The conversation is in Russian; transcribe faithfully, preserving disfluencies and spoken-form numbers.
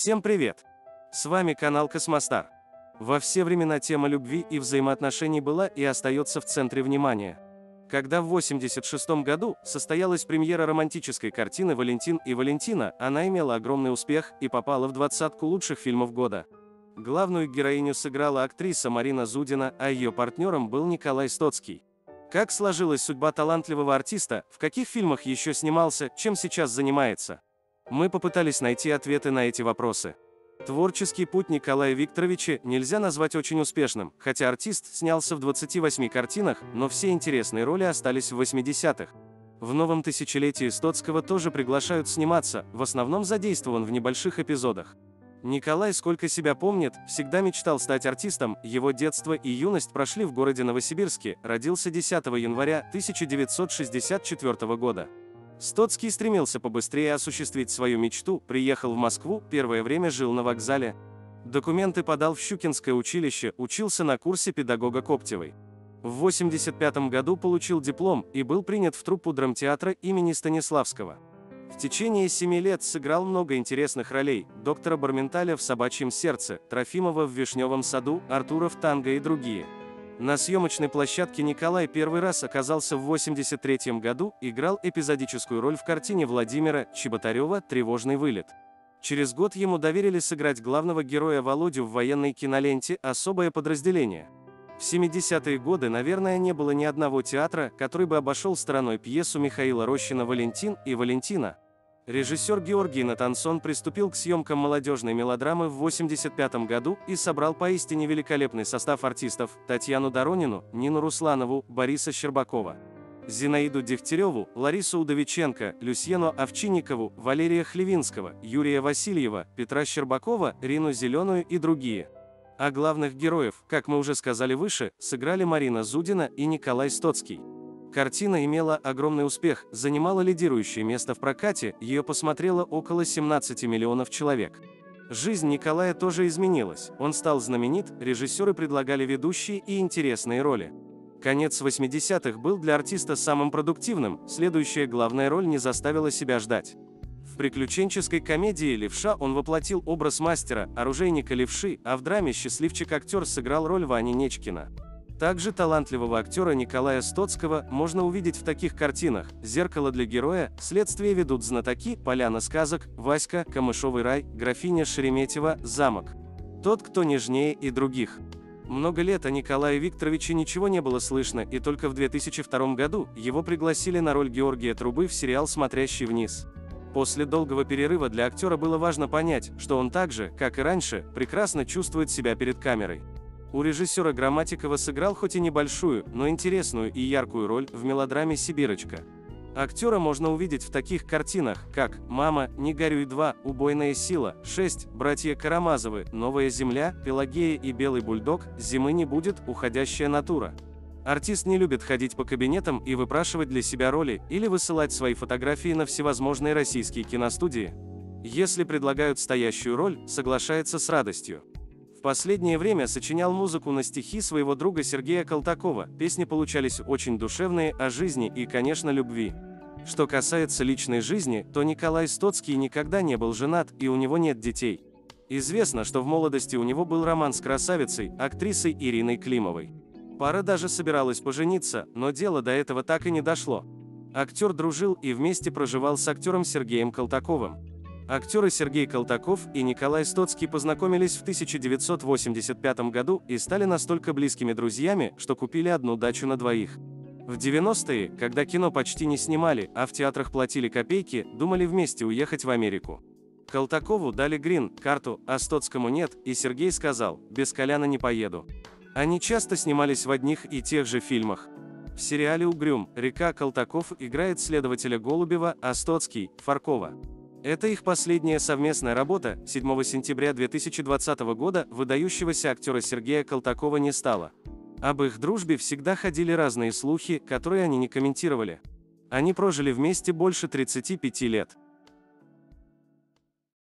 Всем привет! С вами канал Космостар. Во все времена тема любви и взаимоотношений была и остается в центре внимания. Когда в восемьдесят шестом году состоялась премьера романтической картины «Валентин и Валентина», она имела огромный успех и попала в двадцатку лучших фильмов года. Главную героиню сыграла актриса Марина Зудина, а ее партнером был Николай Стоцкий. Как сложилась судьба талантливого артиста, в каких фильмах еще снимался, чем сейчас занимается? Мы попытались найти ответы на эти вопросы. Творческий путь Николая Викторовича нельзя назвать очень успешным, хотя артист снялся в двадцати восьми картинах, но все интересные роли остались в восьмидесятых. В новом тысячелетии Стоцкого тоже приглашают сниматься, в основном задействован в небольших эпизодах. Николай, сколько себя помнит, всегда мечтал стать артистом, его детство и юность прошли в городе Новосибирске, родился десятого января тысяча девятьсот шестьдесят четвёртого года. Стоцкий стремился побыстрее осуществить свою мечту, приехал в Москву, первое время жил на вокзале. Документы подал в Щукинское училище, учился на курсе педагога Коптевой. В восемьдесят пятом году получил диплом и был принят в труппу драмтеатра имени Станиславского. В течение семи лет сыграл много интересных ролей: доктора Барменталя в «Собачьем сердце», Трофимова в «Вишневом саду», Артура в «Танго» и другие. На съемочной площадке Николай первый раз оказался в восемьдесят третьем году, играл эпизодическую роль в картине Владимира Чеботарева «Тревожный вылет». Через год ему доверили сыграть главного героя Володю в военной киноленте «Особое подразделение». В семидесятые годы, наверное, не было ни одного театра, который бы обошел стороной пьесу Михаила Рощина «Валентин и Валентина». Режиссер Георгий Натансон приступил к съемкам молодежной мелодрамы в восемьдесят пятом году и собрал поистине великолепный состав артистов: Татьяну Доронину, Нину Русланову, Бориса Щербакова, Зинаиду Дегтяреву, Ларису Удовиченко, Люсьену Овчинникову, Валерия Хлевинского, Юрия Васильева, Петра Щербакова, Рину Зеленую и другие. А главных героев, как мы уже сказали выше, сыграли Марина Зудина и Николай Стоцкий. Картина имела огромный успех, занимала лидирующее место в прокате, ее посмотрело около семнадцати миллионов человек. Жизнь Николая тоже изменилась, он стал знаменит, режиссеры предлагали ведущие и интересные роли. Конец восьмидесятых был для артиста самым продуктивным, следующая главная роль не заставила себя ждать. В приключенческой комедии «Левша» он воплотил образ мастера, оружейника Левши, а в драме «Счастливчик-актер» сыграл роль Вани Нечкина. Также талантливого актера Николая Стоцкого можно увидеть в таких картинах: «Зеркало для героя», «Следствие ведут знатоки», «Поляна сказок», «Васька», «Камышовый рай», «Графиня Шереметьева», «Замок», «Тот, кто нежнее» и других. Много лет о Николае Викторовиче ничего не было слышно, и только в две тысячи втором году его пригласили на роль Георгия Трубы в сериал «Смотрящий вниз». После долгого перерыва для актера было важно понять, что он так же, как и раньше, прекрасно чувствует себя перед камерой. У режиссера Грамматикова сыграл хоть и небольшую, но интересную и яркую роль в мелодраме «Сибирочка». Актера можно увидеть в таких картинах, как «Мама», «Не горюй два», «Убойная сила», «шесть», «Братья Карамазовы», «Новая земля», «Пелагея и белый бульдог», «Зимы не будет», «Уходящая натура». Артист не любит ходить по кабинетам и выпрашивать для себя роли, или высылать свои фотографии на всевозможные российские киностудии. Если предлагают стоящую роль, соглашается с радостью. В последнее время сочинял музыку на стихи своего друга Сергея Колтакова, песни получались очень душевные, о жизни и, конечно, любви. Что касается личной жизни, то Николай Стоцкий никогда не был женат, и у него нет детей. Известно, что в молодости у него был роман с красавицей, актрисой Ириной Климовой. Пара даже собиралась пожениться, но дело до этого так и не дошло. Актер дружил и вместе проживал с актером Сергеем Колтаковым. Актеры Сергей Колтаков и Николай Стоцкий познакомились в тысяча девятьсот восемьдесят пятом году и стали настолько близкими друзьями, что купили одну дачу на двоих. В девяностые, когда кино почти не снимали, а в театрах платили копейки, думали вместе уехать в Америку. Колтакову дали грин-карту, а Стоцкому нет, и Сергей сказал: «Без Коляна не поеду». Они часто снимались в одних и тех же фильмах. В сериале «Угрюм река» Колтаков играет следователя Голубева, а Стоцкий – Фаркова. Это их последняя совместная работа. Седьмого сентября две тысячи двадцатого года выдающегося актера Сергея Колтакова не стало. Об их дружбе всегда ходили разные слухи, которые они не комментировали. Они прожили вместе больше тридцати пяти лет.